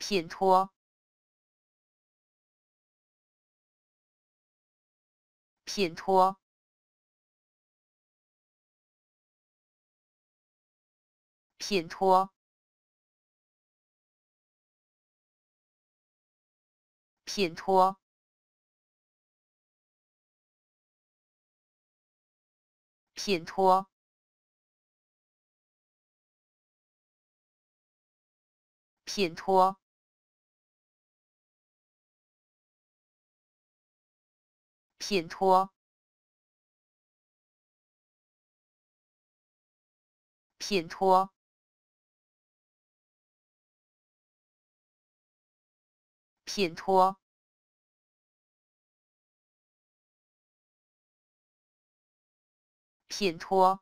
信托，信托，信托，信托，信托。 信托，信托，信托，信托，信托，